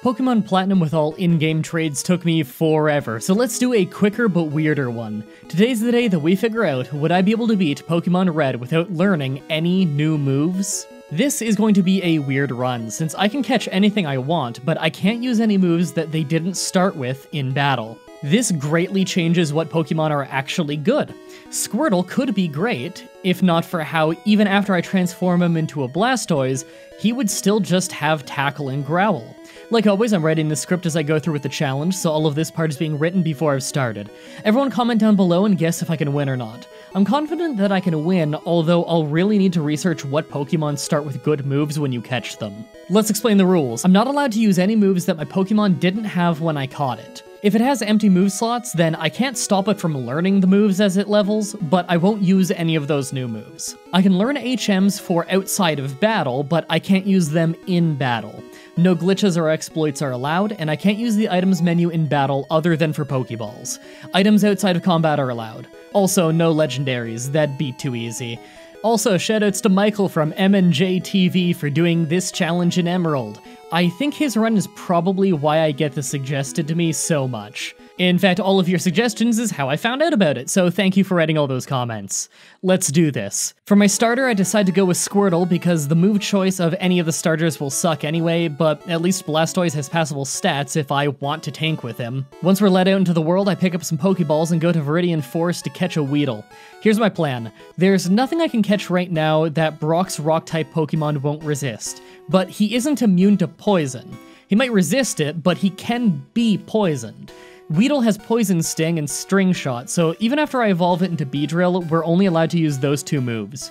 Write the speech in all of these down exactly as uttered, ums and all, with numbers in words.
Pokemon Platinum with all in-game trades took me forever, so let's do a quicker but weirder one. Today's the day that we figure out, would I be able to beat Pokemon Red without learning any new moves? This is going to be a weird run, since I can catch anything I want, but I can't use any moves that they didn't start with in battle. This greatly changes what Pokemon are actually good. Squirtle could be great, if not for how even after I transform him into a Blastoise, he would still just have Tackle and Growl. Like always, I'm writing the script as I go through with the challenge, so all of this part is being written before I've started. Everyone comment down below and guess if I can win or not. I'm confident that I can win, although I'll really need to research what Pokemon start with good moves when you catch them. Let's explain the rules. I'm not allowed to use any moves that my Pokemon didn't have when I caught it. If it has empty move slots, then I can't stop it from learning the moves as it levels, but I won't use any of those new moves. I can learn H Ms for outside of battle, but I can't use them in battle. No glitches or exploits are allowed, and I can't use the items menu in battle other than for Pokeballs. Items outside of combat are allowed. Also, no legendaries, that'd be too easy. Also, shoutouts to Michael from M N J T V for doing this challenge in Emerald. I think his run is probably why I get this suggested to me so much. In fact, all of your suggestions is how I found out about it, so thank you for writing all those comments. Let's do this. For my starter, I decide to go with Squirtle because the move choice of any of the starters will suck anyway, but at least Blastoise has passable stats if I want to tank with him. Once we're let out into the world, I pick up some Pokeballs and go to Viridian Forest to catch a Weedle. Here's my plan. There's nothing I can catch right now that Brock's Rock-type Pokemon won't resist, but he isn't immune to poison. He might resist it, but he can be poisoned. Weedle has Poison Sting and String Shot, so even after I evolve it into Beedrill, we're only allowed to use those two moves.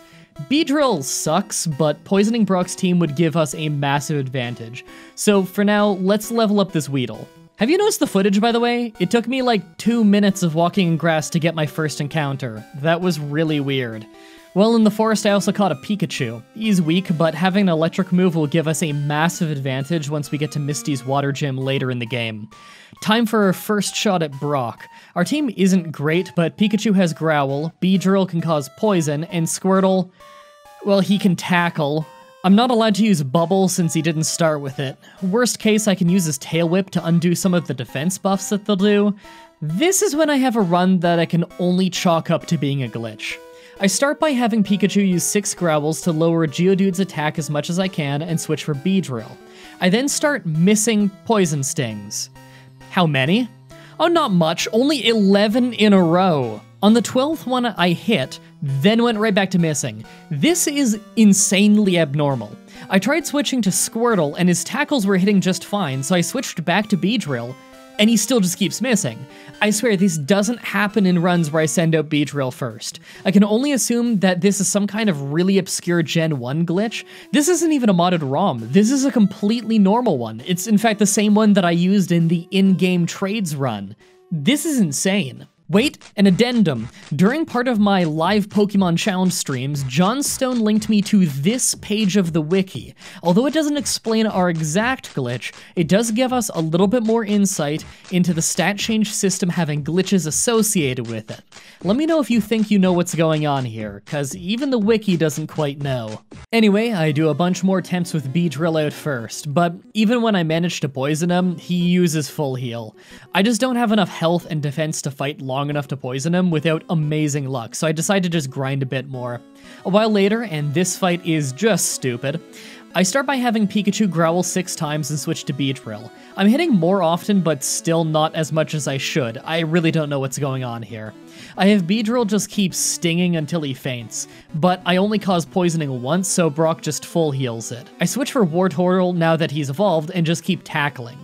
Beedrill sucks, but poisoning Brock's team would give us a massive advantage. So for now, let's level up this Weedle. Have you noticed the footage, by the way? It took me like two minutes of walking in grass to get my first encounter. That was really weird. Well, in the forest I also caught a Pikachu. He's weak, but having an electric move will give us a massive advantage once we get to Misty's water gym later in the game. Time for our first shot at Brock. Our team isn't great, but Pikachu has Growl, Beedrill can cause poison, and Squirtle, well, he can tackle. I'm not allowed to use Bubble since he didn't start with it. Worst case, I can use his Tail Whip to undo some of the defense buffs that they'll do. This is when I have a run that I can only chalk up to being a glitch. I start by having Pikachu use six Growls to lower Geodude's attack as much as I can and switch for Beedrill. I then start missing Poison Stings. How many? Oh, not much, only eleven in a row. On the twelfth one I hit, then went right back to missing. This is insanely abnormal. I tried switching to Squirtle and his tackles were hitting just fine, so I switched back to Beedrill, and he still just keeps missing. I swear this doesn't happen in runs where I send out Beedrill first. I can only assume that this is some kind of really obscure Gen one glitch. This isn't even a modded ROM, this is a completely normal one. It's in fact the same one that I used in the in-game trades run. This is insane. Wait, an addendum. During part of my live Pokemon Challenge streams, John Stone linked me to this page of the wiki. Although it doesn't explain our exact glitch, it does give us a little bit more insight into the stat change system having glitches associated with it. Let me know if you think you know what's going on here, cause even the wiki doesn't quite know. Anyway, I do a bunch more attempts with Beedrill out first, but even when I manage to poison him, he uses full heal. I just don't have enough health and defense to fight long long enough to poison him without amazing luck, so I decide to just grind a bit more. A while later, and this fight is just stupid, I start by having Pikachu growl six times and switch to Beedrill. I'm hitting more often, but still not as much as I should. I really don't know what's going on here. I have Beedrill just keep stinging until he faints, but I only cause poisoning once, so Brock just full heals it. I switch for Wartortle now that he's evolved and just keep tackling.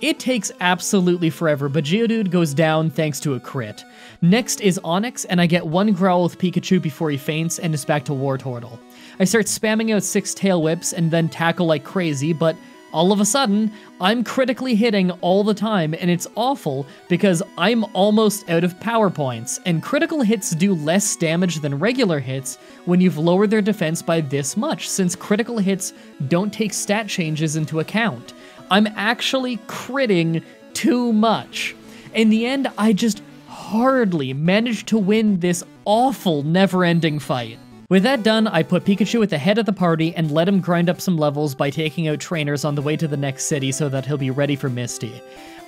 It takes absolutely forever, but Geodude goes down thanks to a crit. Next is Onix, and I get one growl with Pikachu before he faints and is back to Wartortle. I start spamming out six Tail Whips and then tackle like crazy, but all of a sudden, I'm critically hitting all the time, and it's awful because I'm almost out of power points, and critical hits do less damage than regular hits when you've lowered their defense by this much, since critical hits don't take stat changes into account. I'm actually critting too much. In the end, I just hardly managed to win this awful never-ending fight. With that done, I put Pikachu at the head of the party and let him grind up some levels by taking out trainers on the way to the next city so that he'll be ready for Misty.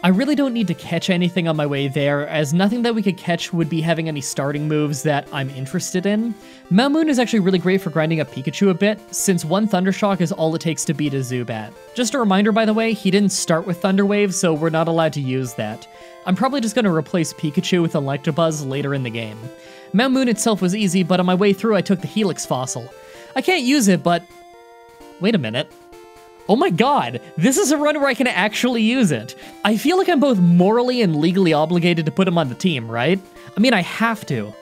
I really don't need to catch anything on my way there, as nothing that we could catch would be having any starting moves that I'm interested in. Mount Moon is actually really great for grinding up Pikachu a bit, since one Thunder Shock is all it takes to beat a Zubat. Just a reminder, by the way, he didn't start with Thunder Wave, so we're not allowed to use that. I'm probably just going to replace Pikachu with Electabuzz later in the game. Mount Moon itself was easy, but on my way through I took the Helix Fossil. I can't use it, but... wait a minute. Oh my god, this is a run where I can actually use it. I feel like I'm both morally and legally obligated to put him on the team, right? I mean, I have to.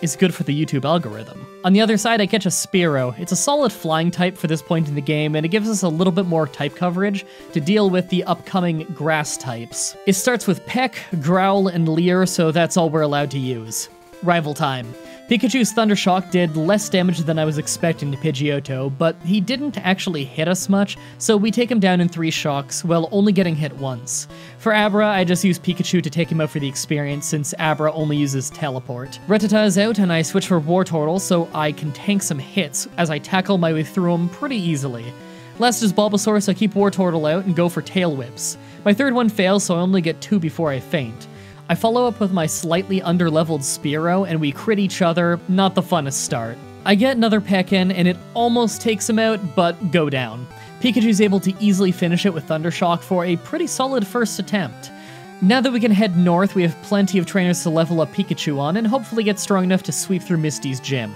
It's good for the YouTube algorithm. On the other side, I catch a Spearow. It's a solid flying type for this point in the game, and it gives us a little bit more type coverage to deal with the upcoming grass types. It starts with Peck, Growl, and Leer, so that's all we're allowed to use. Rival time. Pikachu's Thunder Shock did less damage than I was expecting to Pidgeotto, but he didn't actually hit us much, so we take him down in three shocks, while only getting hit once. For Abra, I just use Pikachu to take him out for the experience, since Abra only uses Teleport. Rattata is out, and I switch for Wartortle, so I can tank some hits, as I tackle my way through him pretty easily. Last is Bulbasaur, so I keep Wartortle out and go for Tail Whips. My third one fails, so I only get two before I faint. I follow up with my slightly underleveled Spearow, and we crit each other, not the funnest start. I get another Peck in, and it almost takes him out, but go down. Pikachu's able to easily finish it with Thunder Shock for a pretty solid first attempt. Now that we can head north, we have plenty of trainers to level up Pikachu on, and hopefully get strong enough to sweep through Misty's gym.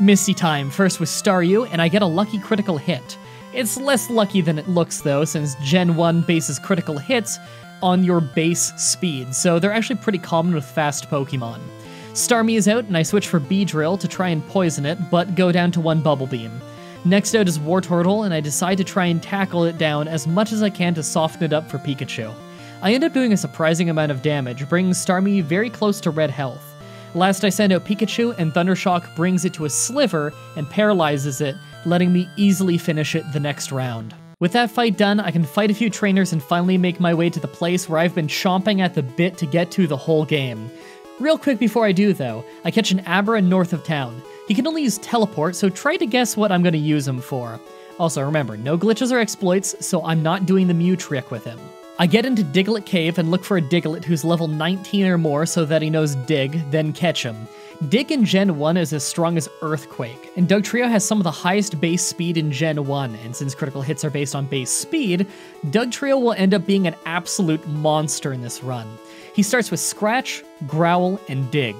Misty time, first with Staryu, and I get a lucky critical hit. It's less lucky than it looks though, since Gen one bases critical hits on your base speed, so they're actually pretty common with fast Pokemon. Starmie is out, and I switch for Beedrill to try and poison it, but go down to one Bubble Beam. Next out is Wartortle, and I decide to try and tackle it down as much as I can to soften it up for Pikachu. I end up doing a surprising amount of damage, bringing Starmie very close to red health. Last I send out Pikachu, and Thunder Shock brings it to a sliver and paralyzes it, letting me easily finish it the next round. With that fight done, I can fight a few trainers and finally make my way to the place where I've been chomping at the bit to get to the whole game. Real quick before I do though, I catch an Abra north of town. He can only use Teleport, so try to guess what I'm going to use him for. Also remember, no glitches or exploits, so I'm not doing the Mew trick with him. I get into Diglett Cave and look for a Diglett who's level nineteen or more so that he knows Dig, then catch him. Dig in Gen one is as strong as Earthquake, and Dugtrio has some of the highest base speed in Gen one, and since critical hits are based on base speed, Dugtrio will end up being an absolute monster in this run. He starts with Scratch, Growl, and Dig.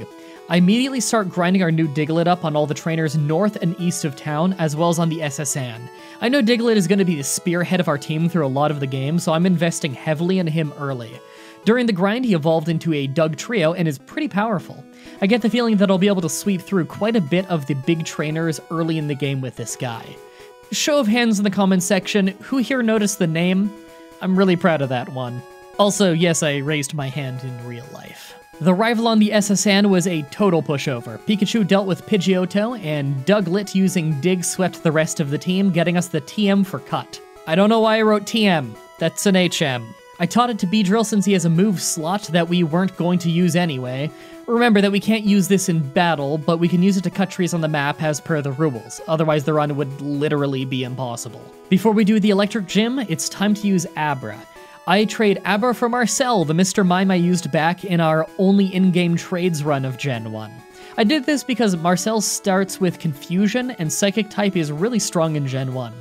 I immediately start grinding our new Diglett up on all the trainers north and east of town, as well as on the S S N. I know Diglett is going to be the spearhead of our team through a lot of the game, so I'm investing heavily in him early. During the grind, he evolved into a Dugtrio and is pretty powerful. I get the feeling that I'll be able to sweep through quite a bit of the big trainers early in the game with this guy. Show of hands in the comments section, who here noticed the name? I'm really proud of that one. Also, yes, I raised my hand in real life. The rival on the S S N was a total pushover. Pikachu dealt with Pidgeotto, and Diglett using Dig swept the rest of the team, getting us the T M for cut. I don't know why I wrote T M. That's an H M. I taught it to Beedrill since he has a move slot that we weren't going to use anyway. Remember that we can't use this in battle, but we can use it to cut trees on the map as per the rules, otherwise the run would literally be impossible. Before we do the electric gym, it's time to use Abra. I trade Abra for Marcel, the Mister Mime I used back in our only in-game trades run of Gen one. I did this because Marcel starts with Confusion, and Psychic type is really strong in Gen one.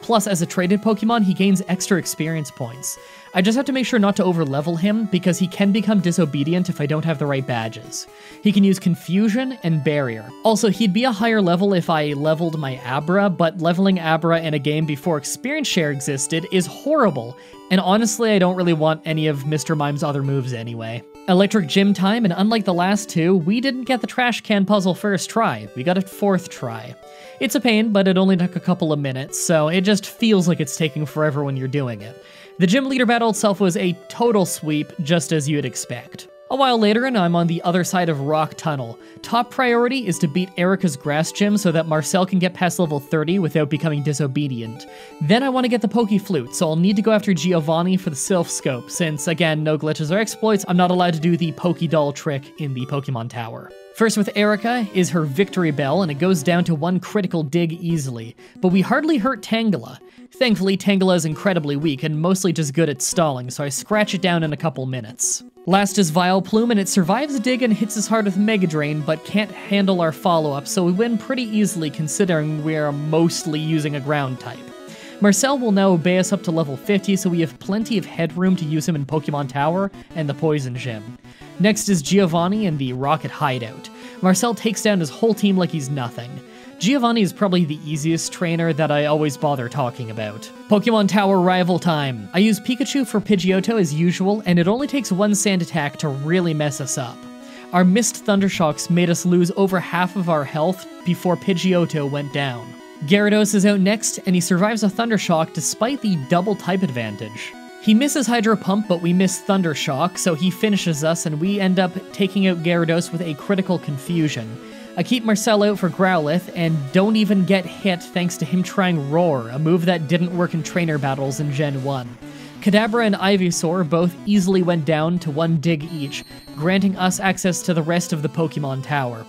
Plus, as a traded Pokemon, he gains extra experience points. I just have to make sure not to overlevel him, because he can become disobedient if I don't have the right badges. He can use Confusion and Barrier. Also, he'd be a higher level if I leveled my Abra, but leveling Abra in a game before Experience Share existed is horrible, and honestly I don't really want any of Mister Mime's other moves anyway. Electric Gym time, and unlike the last two, we didn't get the trash can puzzle first try, we got it fourth try. It's a pain, but it only took a couple of minutes, so it just feels like it's taking forever when you're doing it. The gym leader battle itself was a total sweep, just as you'd expect. A while later, and I'm on the other side of Rock Tunnel. Top priority is to beat Erica's grass gym so that Marcel can get past level thirty without becoming disobedient. Then I want to get the Poke Flute, so I'll need to go after Giovanni for the Sylph Scope, since again, no glitches or exploits, I'm not allowed to do the Poke Doll trick in the Pokemon Tower. First with Erica is her Victory Bell, and it goes down to one critical dig easily, but we hardly hurt Tangela. Thankfully, Tangela is incredibly weak and mostly just good at stalling, so I scratch it down in a couple minutes. Last is Vileplume, and it survives a dig and hits us hard with Mega Drain, but can't handle our follow-up, so we win pretty easily considering we are mostly using a ground type. Marcel will now obey us up to level fifty, so we have plenty of headroom to use him in Pokemon Tower and the Poison Gym. Next is Giovanni and the Rocket Hideout. Marcel takes down his whole team like he's nothing. Giovanni is probably the easiest trainer that I always bother talking about. Pokemon Tower rival time. I use Pikachu for Pidgeotto as usual, and it only takes one sand attack to really mess us up. Our missed Thundershocks made us lose over half of our health before Pidgeotto went down. Gyarados is out next, and he survives a Thundershock despite the double type advantage. He misses Hydro Pump, but we miss Thunder Shock, so he finishes us, and we end up taking out Gyarados with a critical confusion. I keep Marcel out for Growlithe, and don't even get hit thanks to him trying Roar, a move that didn't work in trainer battles in Gen one. Kadabra and Ivysaur both easily went down to one dig each, granting us access to the rest of the Pokemon Tower.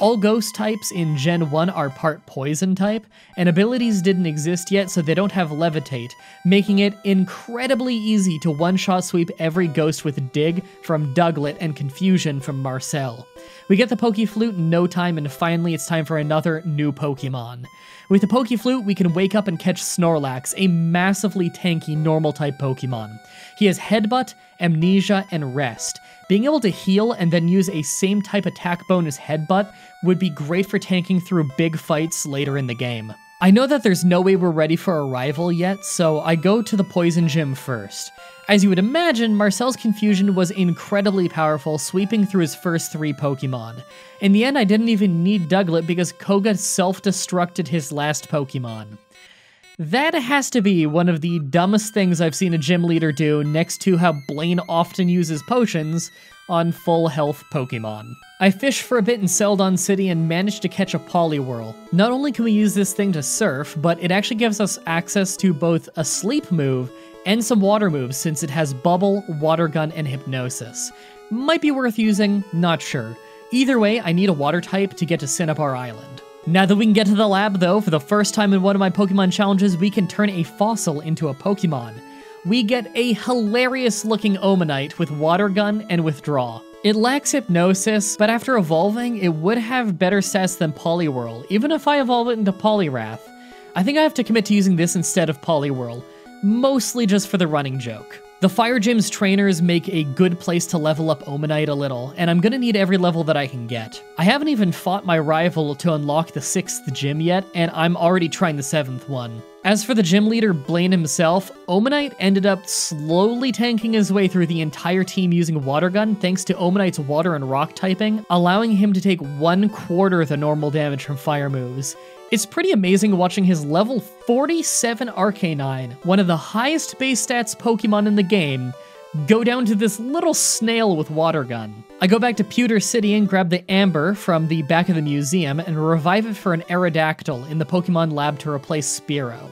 All ghost types in Gen one are part poison type, and abilities didn't exist yet, so they don't have Levitate, making it incredibly easy to one-shot sweep every ghost with Dig from Diglett and Confusion from Marcel. We get the Pokeflute in no time, and finally it's time for another new Pokemon. With the Pokeflute, we can wake up and catch Snorlax, a massively tanky normal-type Pokemon. He has Headbutt, Amnesia, and Rest. Being able to heal and then use a same type attack bonus Headbutt would be great for tanking through big fights later in the game. I know that there's no way we're ready for a rival yet, so I go to the Poison Gym first. As you would imagine, Marcel's Confusion was incredibly powerful, sweeping through his first three Pokemon. In the end, I didn't even need Diglett because Koga self-destructed his last Pokemon. That has to be one of the dumbest things I've seen a gym leader do, next to how Blaine often uses potions on full health Pokemon. I fish for a bit in Celdon City and managed to catch a Poliwhirl. Not only can we use this thing to surf, but it actually gives us access to both a sleep move and some water moves since it has Bubble, Water Gun, and Hypnosis. Might be worth using, not sure. Either way, I need a water type to get to Cinnabar Island. Now that we can get to the lab though, for the first time in one of my Pokemon challenges, we can turn a fossil into a Pokemon. We get a hilarious looking Omanyte with Water Gun and Withdraw. It lacks Hypnosis, but after evolving, it would have better stats than Poliwhirl, even if I evolve it into Poliwrath. I think I have to commit to using this instead of Poliwhirl, mostly just for the running joke. The Fire Gym's trainers make a good place to level up Omanyte a little, and I'm gonna need every level that I can get. I haven't even fought my rival to unlock the sixth gym yet, and I'm already trying the seventh one. As for the gym leader Blaine himself, Omanyte ended up slowly tanking his way through the entire team using Water Gun thanks to Omanite's Water and Rock typing, allowing him to take one quarter the normal damage from fire moves. It's pretty amazing watching his level forty-seven Arcanine, one of the highest base stats Pokemon in the game, go down to this little snail with Water Gun. I go back to Pewter City and grab the Amber from the back of the museum and revive it for an Aerodactyl in the Pokemon lab to replace Spearow.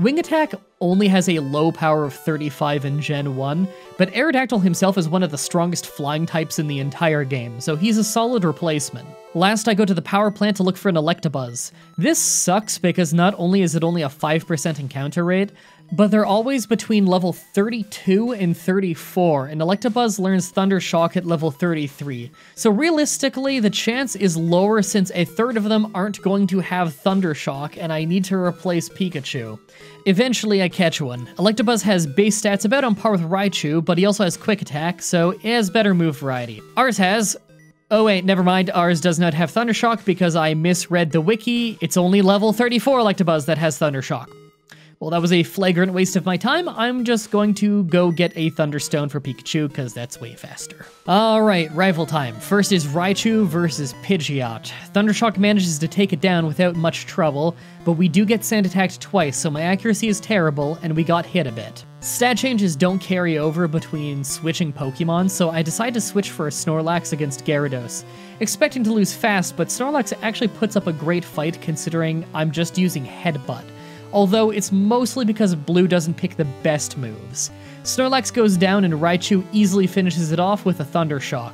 Wing Attack only has a low power of thirty-five in Gen one, but Aerodactyl himself is one of the strongest flying types in the entire game, so he's a solid replacement. Last, I go to the power plant to look for an Electabuzz. This sucks because not only is it only a five percent encounter rate, but they're always between level thirty-two and thirty-four, and Electabuzz learns Thunder Shock at level thirty-three. So realistically, the chance is lower since a third of them aren't going to have Thunder Shock, and I need to replace Pikachu. Eventually, I catch one. Electabuzz has base stats about on par with Raichu, but he also has Quick Attack, so it has better move variety. Ours has... Oh wait, never mind, ours does not have Thunder Shock because I misread the wiki. It's only level thirty-four Electabuzz that has Thunder Shock. Well, that was a flagrant waste of my time. I'm just going to go get a Thunderstone for Pikachu, because that's way faster. All right, rival time. First is Raichu versus Pidgeot. Thundershock manages to take it down without much trouble, but we do get sand attacked twice, so my accuracy is terrible, and we got hit a bit. Stat changes don't carry over between switching Pokemon, so I decide to switch for a Snorlax against Gyarados. Expecting to lose fast, but Snorlax actually puts up a great fight considering I'm just using Headbutt. Although it's mostly because blue doesn't pick the best moves. Snorlax goes down and Raichu easily finishes it off with a Thunder Shock.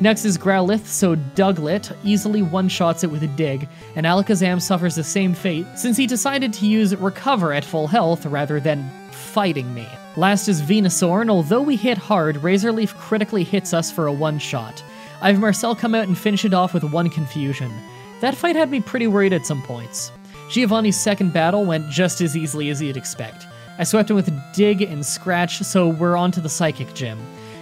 Next is Growlithe, so Dugtrio easily one-shots it with a dig, and Alakazam suffers the same fate since he decided to use Recover at full health rather than fighting me. Last is Venusaur, and although we hit hard, Razor Leaf critically hits us for a one-shot. I have Marcel come out and finish it off with one confusion. That fight had me pretty worried at some points. Giovanni's second battle went just as easily as you'd expect. I swept him with a dig and scratch, so we're on to the Psychic Gym.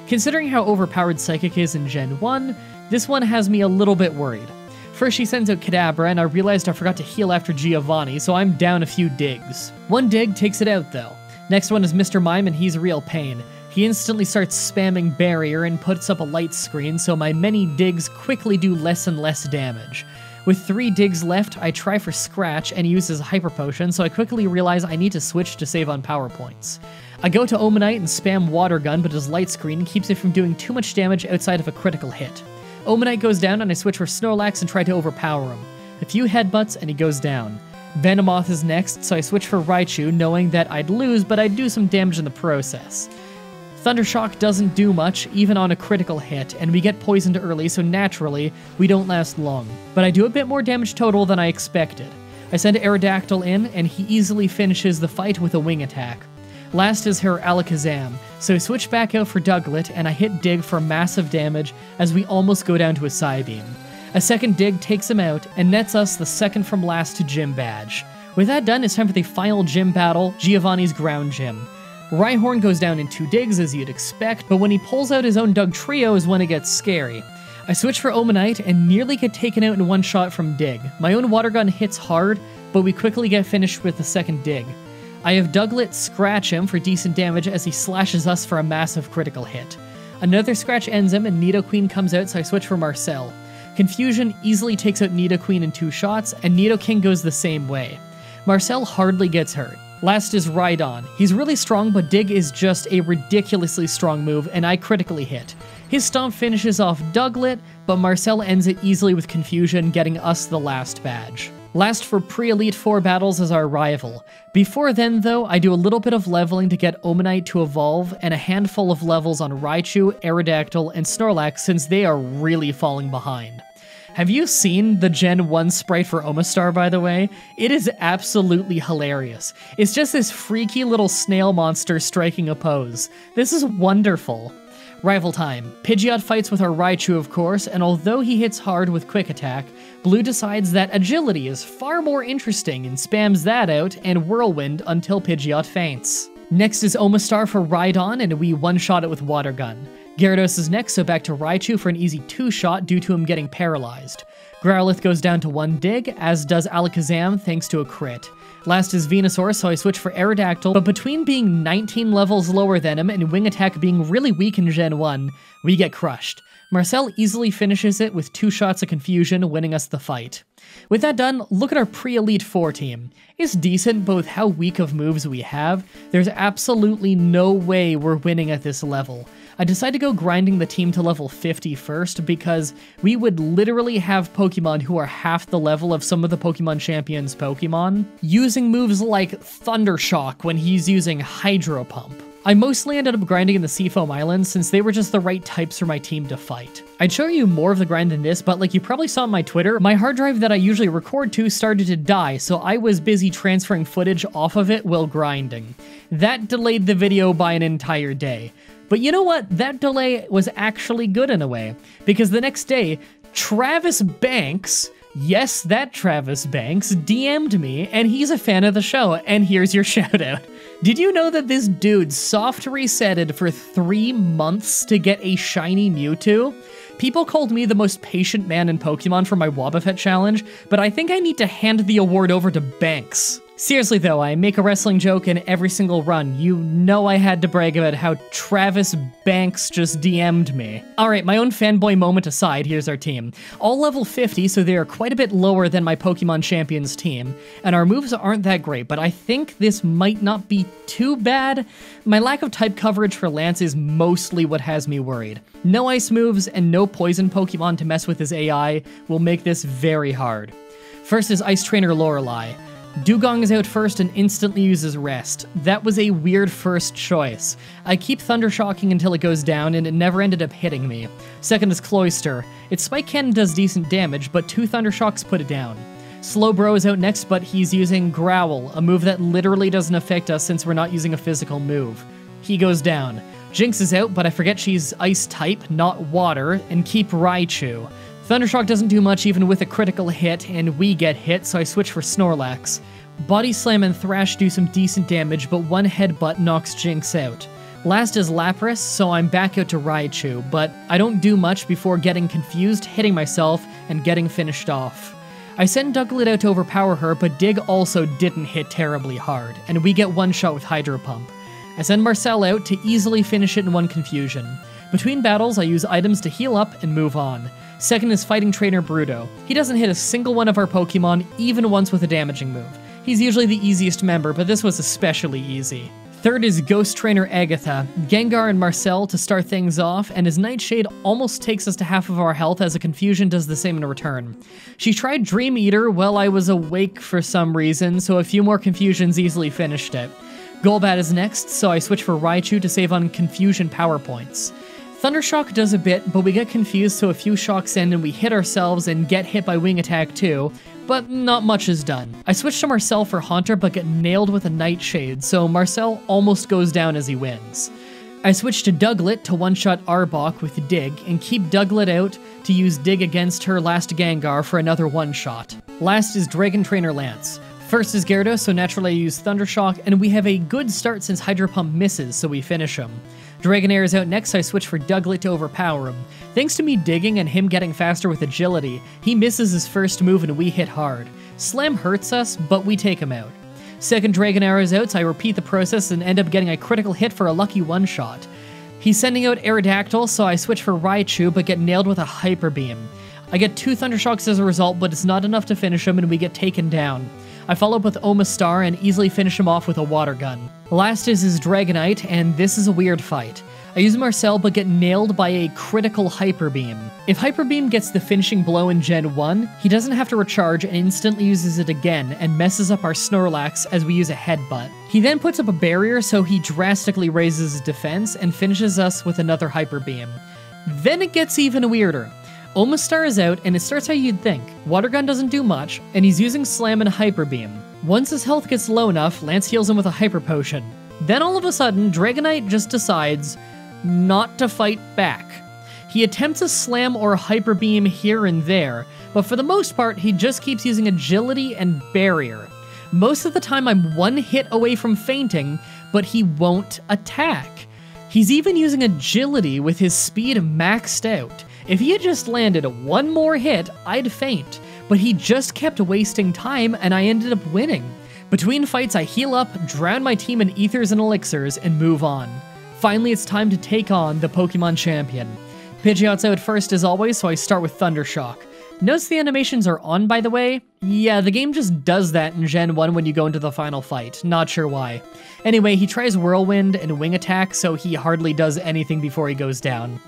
Considering how overpowered Psychic is in Gen one, this one has me a little bit worried. First she sends out Kadabra, and I realized I forgot to heal after Giovanni, so I'm down a few digs. One dig takes it out though. Next one is Mister Mime, and he's a real pain. He instantly starts spamming Barrier and puts up a light screen, so my many digs quickly do less and less damage. With three digs left, I try for Scratch and he uses Hyper Potion, so I quickly realize I need to switch to save on power points. I go to Omanyte and spam Water Gun, but his light screen keeps it from doing too much damage outside of a critical hit. Omanyte goes down and I switch for Snorlax and try to overpower him. A few headbutts and he goes down. Venomoth is next, so I switch for Raichu, knowing that I'd lose, but I'd do some damage in the process. Thundershock doesn't do much, even on a critical hit, and we get poisoned early, so naturally, we don't last long. But I do a bit more damage total than I expected. I send Aerodactyl in, and he easily finishes the fight with a wing attack. Last is her Alakazam, so I switch back out for Dugtrio, and I hit Dig for massive damage as we almost go down to a Psybeam. A second Dig takes him out, and nets us the second from last gym badge. With that done, it's time for the final gym battle, Giovanni's Ground Gym. Rhyhorn goes down in two digs as you'd expect, but when he pulls out his own Dugtrio is when it gets scary. I switch for Omanyte and nearly get taken out in one shot from dig. My own water gun hits hard, but we quickly get finished with the second dig. I have Dugtrio scratch him for decent damage as he slashes us for a massive critical hit. Another scratch ends him and Nidoqueen comes out, so I switch for Marcel. Confusion easily takes out Nidoqueen in two shots, and Nidoking goes the same way. Marcel hardly gets hurt. Last is Rhydon. He's really strong, but Dig is just a ridiculously strong move, and I critically hit. His stomp finishes off Dugtrio, but Marcel ends it easily with Confusion, getting us the last badge. Last for pre-Elite Four battles is our rival. Before then, though, I do a little bit of leveling to get Omanyte to evolve, and a handful of levels on Raichu, Aerodactyl, and Snorlax since they are really falling behind. Have you seen the Gen one sprite for Omastar, by the way? It is absolutely hilarious. It's just this freaky little snail monster striking a pose. This is wonderful. Rival time. Pidgeot fights with our Raichu, of course, and although he hits hard with Quick Attack, Blue decides that Agility is far more interesting and spams that out and Whirlwind until Pidgeot faints. Next is Omastar for Rhydon, and we one-shot it with Water Gun. Gyarados is next, so back to Raichu for an easy two-shot due to him getting paralyzed. Growlithe goes down to one dig, as does Alakazam thanks to a crit. Last is Venusaur, so I switch for Aerodactyl, but between being nineteen levels lower than him and Wing Attack being really weak in Gen one, we get crushed. Marcel easily finishes it with two shots of Confusion, winning us the fight. With that done, look at our pre-Elite Four team. It's decent both how weak of moves we have. There's absolutely no way we're winning at this level. I decided to go grinding the team to level fifty first because we would literally have Pokemon who are half the level of some of the Pokemon Champions Pokemon, using moves like Thunder Shock when he's using Hydro Pump. I mostly ended up grinding in the Seafoam Islands since they were just the right types for my team to fight. I'd show you more of the grind in this, but like you probably saw on my Twitter, my hard drive that I usually record to started to die, so I was busy transferring footage off of it while grinding. That delayed the video by an entire day. But you know what? That delay was actually good in a way, because the next day, Travis Banks, yes, that Travis Banks, D M'd me, and he's a fan of the show, and here's your shoutout. Did you know that this dude soft resetted for three months to get a shiny Mewtwo? People called me the most patient man in Pokemon for my Wobbuffet challenge, but I think I need to hand the award over to Banks. Seriously though, I make a wrestling joke in every single run. You know I had to brag about how Travis Banks just D M'd me. Alright, my own fanboy moment aside, here's our team. All level fifty, so they are quite a bit lower than my Pokemon Champions team, and our moves aren't that great, but I think this might not be too bad. My lack of type coverage for Lance is mostly what has me worried. No ice moves and no poison Pokemon to mess with his A I will make this very hard. First is Ice Trainer Lorelei. Dewgong is out first and instantly uses Rest. That was a weird first choice. I keep Thundershocking until it goes down, and it never ended up hitting me. Second is Cloyster. Its Spike Cannon does decent damage, but two Thundershocks put it down. Slowbro is out next, but he's using Growl, a move that literally doesn't affect us since we're not using a physical move. He goes down. Jinx is out, but I forget she's Ice-type, not Water, and keep Raichu. Thundershock doesn't do much even with a critical hit, and we get hit, so I switch for Snorlax. Body Slam and Thrash do some decent damage, but one headbutt knocks Jinx out. Last is Lapras, so I'm back out to Raichu, but I don't do much before getting confused, hitting myself, and getting finished off. I send Diglett out to overpower her, but Dig also didn't hit terribly hard, and we get one shot with Hydro Pump. I send Marcel out to easily finish it in one confusion. Between battles, I use items to heal up and move on. Second is Fighting Trainer Bruto. He doesn't hit a single one of our Pokemon, even once with a damaging move. He's usually the easiest member, but this was especially easy. Third is Ghost Trainer Agatha. Gengar and Marcel to start things off, and his Nightshade almost takes us to half of our health as a Confusion does the same in return. She tried Dream Eater while I was awake for some reason, so a few more Confusions easily finished it. Golbat is next, so I switch for Raichu to save on Confusion power points. Thundershock does a bit, but we get confused, so a few shocks in and we hit ourselves and get hit by Wing Attack too, but not much is done. I switch to Marcel for Haunter, but get nailed with a Nightshade, so Marcel almost goes down as he wins. I switch to Diglett to one-shot Arbok with Dig, and keep Diglett out to use Dig against her last Gengar for another one-shot. Last is Dragon Trainer Lance. First is Gyarados, so naturally I use Thundershock, and we have a good start since Hydro Pump misses, so we finish him. Dragonair is out next, so I switch for Diglett to overpower him. Thanks to me digging and him getting faster with agility, he misses his first move and we hit hard. Slam hurts us, but we take him out. Second Dragonair is out, so I repeat the process and end up getting a critical hit for a lucky one-shot. He's sending out Aerodactyl, so I switch for Raichu, but get nailed with a Hyper Beam. I get two Thundershocks as a result, but it's not enough to finish him and we get taken down. I follow up with Omastar and easily finish him off with a Water Gun. Last is his Dragonite, and this is a weird fight. I use Marcel but get nailed by a critical Hyper Beam. If Hyper Beam gets the finishing blow in Gen one, he doesn't have to recharge and instantly uses it again, and messes up our Snorlax as we use a headbutt. He then puts up a barrier, so he drastically raises his defense and finishes us with another Hyper Beam. Then it gets even weirder. Omastar is out, and it starts how you'd think. Water Gun doesn't do much, and he's using Slam and Hyper Beam. Once his health gets low enough, Lance heals him with a Hyper Potion. Then all of a sudden, Dragonite just decides not to fight back. He attempts a Slam or a Hyper Beam here and there, but for the most part, he just keeps using Agility and Barrier. Most of the time, I'm one hit away from fainting, but he won't attack. He's even using Agility with his speed maxed out. If he had just landed one more hit, I'd faint, but he just kept wasting time and I ended up winning. Between fights, I heal up, drown my team in ethers and elixirs, and move on. Finally, it's time to take on the Pokemon champion. Pidgeotto's out first as always, so I start with Thundershock. Notice the animations are on, by the way? Yeah, the game just does that in Gen one when you go into the final fight, not sure why. Anyway, he tries Whirlwind and Wing Attack, so he hardly does anything before he goes down.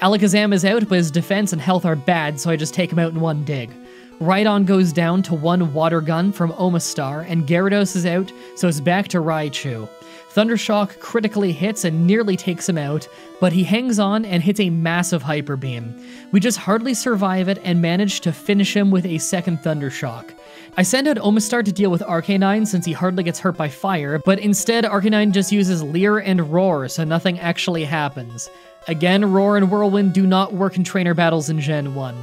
Alakazam is out, but his defense and health are bad, so I just take him out in one dig. Rhydon goes down to one Water Gun from Omastar, and Gyarados is out, so it's back to Raichu. Thundershock critically hits and nearly takes him out, but he hangs on and hits a massive Hyper Beam. We just hardly survive it and manage to finish him with a second Thundershock. I send out Omastar to deal with Arcanine since he hardly gets hurt by fire, but instead Arcanine just uses Leer and Roar, so nothing actually happens. Again, Roar and Whirlwind do not work in trainer battles in Gen one.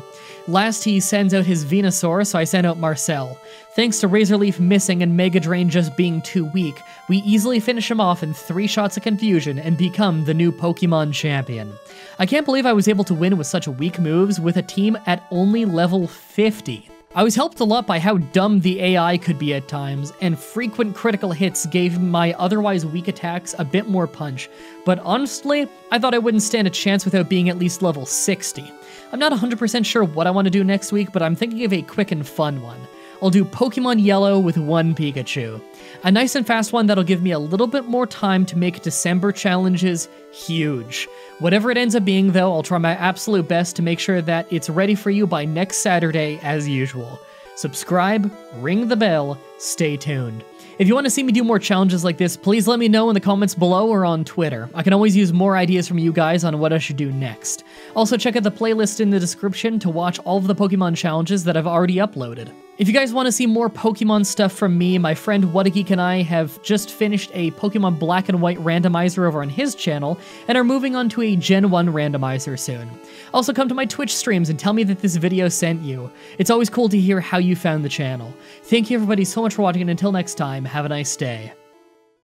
Last, he sends out his Venusaur, so I send out Marcel. Thanks to Razor Leaf missing and Mega Drain just being too weak, we easily finish him off in three shots of confusion and become the new Pokemon champion. I can't believe I was able to win with such weak moves with a team at only level fifty. I was helped a lot by how dumb the A I could be at times, and frequent critical hits gave my otherwise weak attacks a bit more punch, but honestly, I thought I wouldn't stand a chance without being at least level sixty. I'm not one hundred percent sure what I want to do next week, but I'm thinking of a quick and fun one. I'll do Pokemon Yellow with one Pikachu. A nice and fast one that'll give me a little bit more time to make December challenges huge. Whatever it ends up being though, I'll try my absolute best to make sure that it's ready for you by next Saturday as usual. subscribe, ring the bell, stay tuned. If you want to see me do more challenges like this, please let me know in the comments below or on Twitter. I can always use more ideas from you guys on what I should do next. Also check out the playlist in the description to watch all of the Pokemon challenges that I've already uploaded. If you guys want to see more Pokemon stuff from me, my friend WhatAGeek and I have just finished a Pokemon Black and White randomizer over on his channel, and are moving on to a Gen one randomizer soon. Also come to my Twitch streams and tell me that this video sent you. It's always cool to hear how you found the channel. Thank you everybody so much for watching, and until next time, have a nice day.